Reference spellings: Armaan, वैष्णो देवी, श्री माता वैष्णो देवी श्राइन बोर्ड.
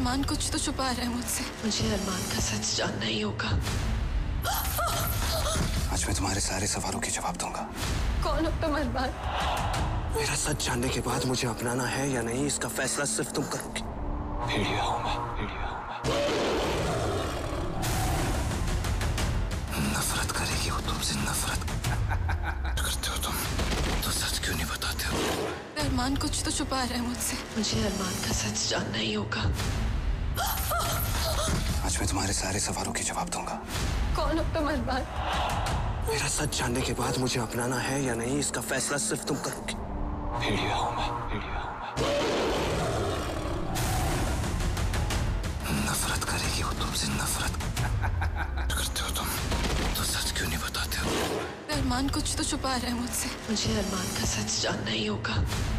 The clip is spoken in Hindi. अरमान कुछ तो छुपा रहा है मुझसे। मुझे अरमान का सच जानना ही होगा। आज मैं तुम्हारे सारे सवालों के जवाब दूंगा। कौन हो तुम अरमान? मेरा सच जानने के बाद मुझे अपनाना है या नहीं, इसका फैसला सिर्फ तुम करोगी। भेड़िया हूं मैं, भेड़िया हूं मैं। नफरत करेगी वो तुमसे, नफरत करते हो तुम तो। सच क्यों नहीं बताते हो? अरमान कुछ तो छुपा रहा है मुझसे। मुझे अरमान का सच जानना ही होगा। आज मैं तुम्हारे सारे सवालों के जवाब दूंगा। कौन हो तुम अरमान? मेरा सच जानने के बाद मुझे अपनाना है या नहीं, इसका फैसला सिर्फ तुम करोगी। भेड़िया हूं मैं, भेड़िया हूं मैं। नफरत करेगी वो तुमसे, नफरत करते हो तुम तो। सच क्यों नहीं बताते हो? अरमान कुछ तो छुपा रहा है मुझसे। मुझे अरमान का सच जानना ही होगा।